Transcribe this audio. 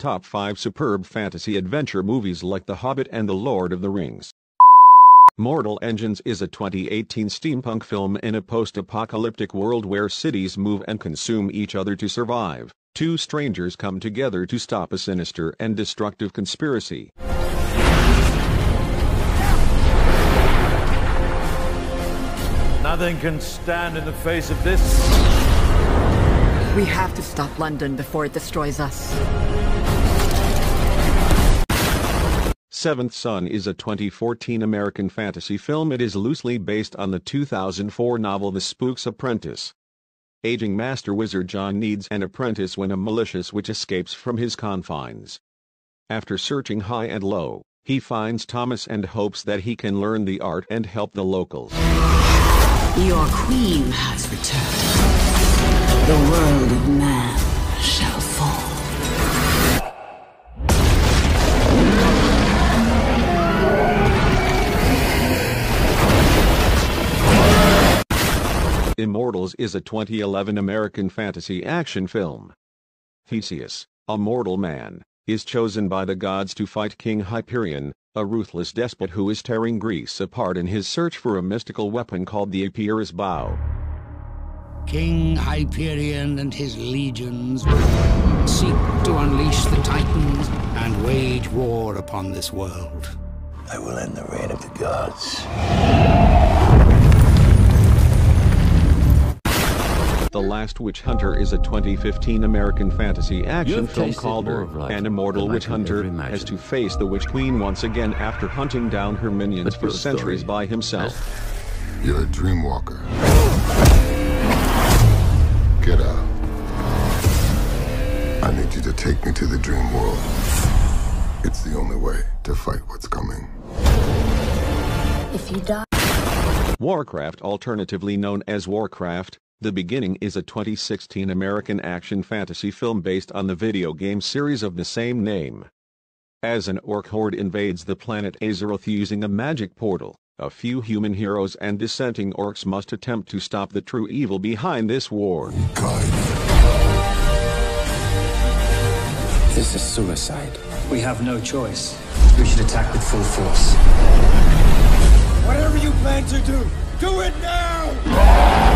Top 5 Superb Fantasy Adventure Movies like The Hobbit and The Lord of the Rings. Mortal Engines is a 2018 steampunk film in a post-apocalyptic world where cities move and consume each other to survive. Two strangers come together to stop a sinister and destructive conspiracy. Nothing can stand in the face of this. We have to stop London before it destroys us. Seventh Son is a 2014 American fantasy film. It is loosely based on the 2004 novel The Spook's Apprentice. Aging master wizard John needs an apprentice when a malicious witch escapes from his confines. After searching high and low, he finds Thomas and hopes that he can learn the art and help the locals. Your queen has returned. The world of man shall fall. Immortals is a 2011 American fantasy action film. Theseus, a mortal man, is chosen by the gods to fight King Hyperion, a ruthless despot who is tearing Greece apart in his search for a mystical weapon called the Epirus bow. King Hyperion and his legions seek to unleash the Titans and wage war upon this world. I will end the reign of the gods. The Last Witch Hunter is a 2015 American fantasy action film called An Immortal Witch Hunter has to face the Witch Queen once again after hunting down her minions for centuries by himself. You're a dreamwalker. Get out. I need you to take me to the dream world. It's the only way to fight what's coming. If you die... Warcraft, alternatively known as Warcraft, The Beginning is a 2016 American action fantasy film based on the video game series of the same name. As an orc horde invades the planet Azeroth using a magic portal, a few human heroes and dissenting orcs must attempt to stop the true evil behind this war. God. This is suicide. We have no choice. We should attack with full force. Whatever you plan to do, do it now!